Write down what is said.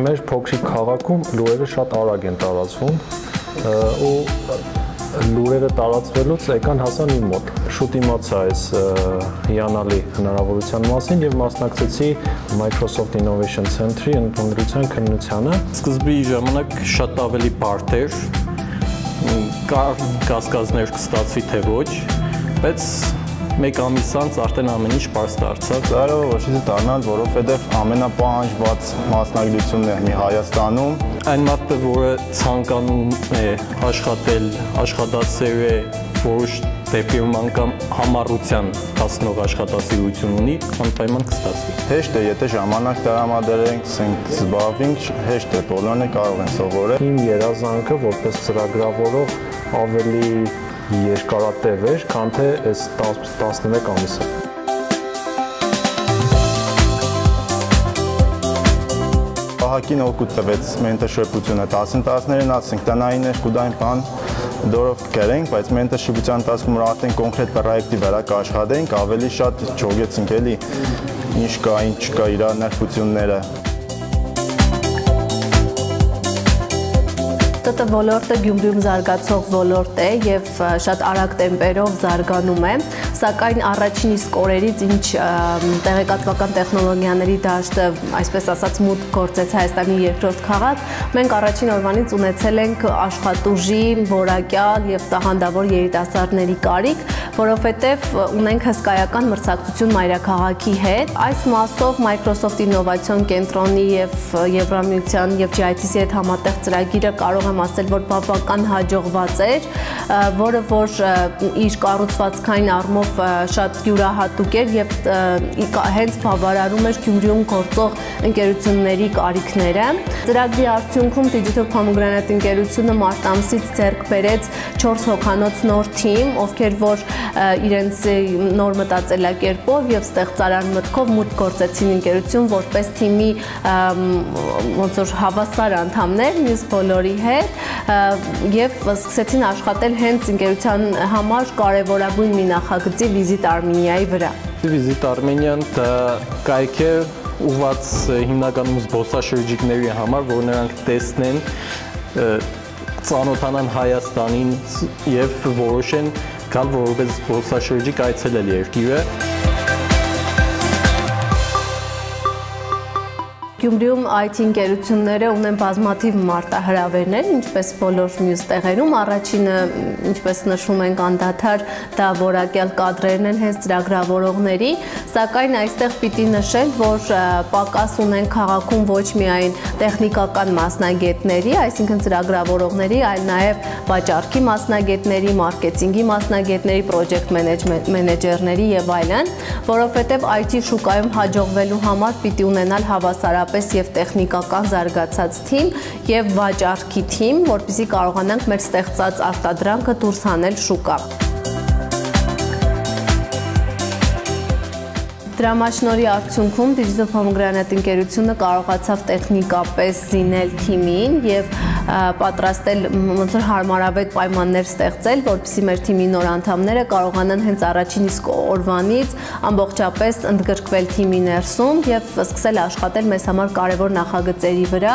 մեր փոքրիկ քաղաքում լուրերը շատ արագ են տարածվում ու լուրերը տարածվելուց եկան հասան իմ մոտ։ Շուտ իմացա այս հիանալի հնարավորության մասին եւ մասնակցեցի Microsoft Innovation Center-ի ընդունելության քննությանը։ Սկզբի ժամանակ շատ ավելի բարդ էր, կար կասկածներ կստացվի թե ոչ, բայց մեկ ամիս անց արդեն ամեն ինչ բարձ դարձավ։ Զարով ոչինչ դառնալ, որովհետև ամենապահանջված մասնագիտությունն է մի Հայաստանում։ Այն մարդը, որը ցանկանում է աշխատել, աշխատասեր է, որոշ դեպքում անգամ համառության հասնող աշխատասիրություն ունի, անպայման կստացվի։ Հեշտ է, եթե ժամանակ տրամադրենք, ցենք զբաղվենք, հեշտ է, բոլորն կարող են սովորել։ Իմ երազանքը որպես ծրագրավորող ավելի երկարատև էր, քան թե այս 11 ամիսը։ Պահակին օգուտ տվեց մենտորշիպությունը 10-13-ին, ասենք տնային էր, կուտային բան դորով կերենք, բայց մենտորշիպության ընթացքում արդեն կոնկրետ պրոյեկտի վրա կաշխատենք, ավելի շատ ճոգեցինք էլի ինչ կա, ինչ չկա իր ներկությունները։ Տտ ոլորտը Գյումրիում զարգացող ոլորտ է եւ շատ արագ տեմպերով զարգանում է, սակայն առաջին իսկ օրերից ինչ տեղեկատվական տեխնոլոգիաների դաշտը, այսպես ասած, մուտք գործեց Հայաստանի երկրորդ քաղաք, մենք առաջին օրվանից ունեցել ենք աշխատուժի, որակյալ եւ տաղանդավոր երիտասարդների կարիք, որովհետեւ ունենք հսկայական մրցակցություն մայրաքաղաքի հետ։ Այս մասով Microsoft Innovation Կենտրոնի եւ Եվրամիության եւ GITC-ի հետ համատեղ ծրագիրը կարող եմ ասել, որ բավական հաջողված էր, որը որ իր կառուցվածքային առումով շատ յուրահատուկ էր եւ հենց բավարարում էր Գյումրիում գործող ընկերությունների կարիքները։ Ծրագրի արդյունքում Digital Pomegranate ընկերությունը մարտ ամսից ձեռք բերեց 4 հոկանոց նոր թիմ, ովքեր որ իրենց նոր մտածելակերպով եւ ստեղծարար մտքով մուտք գործեցին ընկերություն որպես թիմի ոնց որ հավասար անդամներ մյուս բոլորի հետ եւ սկսեցին աշխատել հենց ընկերության համար կարեւորագույն մի նախագծի Visit Armenia-ի վրա։ Visit Armenia-ն դա կայք է ուղված հիմնականում զբոսաշրջիկների համար, որ նրանք տեսնեն, ծանոթանան Հայաստանին եւ որոշեն կան որպես զբոսաշրջիկ այցելել երկիրը։ Գյումրիում IT ընկերությունները ունեն բազմաթիվ մարտահրավերներ, ինչպես բոլոր մյուս տեղերում։ Առաջինը, ինչպես նշում ենք անդադար, դա որակյալ կադրերն են հենց ծրագրավորողների, սակայն այստեղ պիտի նշել, որ պակաս ունեն քաղաքում ոչ միայն տեխնիկական մասնագետների, այսինքն ծրագրավորողների, այլ նաև վաճառքի մասնագետների, մարքեթինգի մասնագետների, պրոջեկտ մենեջերների եւ այլն, որովհետեւ IT շուկայում հաջողվելու համար պիտի ունենալ հավասարապես եւ տեխնիկական զարգացած թիմ եւ վաճառքի թիմ, որպեսզի կարողանանք մեր ստեղծած արտադրանքը դուրս հանել շուկա։ Դրամաշնորհի արդյունքում Digital Pomegranate ընկերությունը կարողացավ տեխնիկապես զինել թիմին եւ պատրաստել ոնց որ հարմարավետ պայմաններ ստեղծել, որպեսզի մեր թիմի նոր անդամները կարողանան հենց առաջին իսկ օրվանից ամբողջապես ընդգրկվել թիմի ներսում եւ սկսել աշխատել մեզ համար կարեւոր նախագծերի վրա։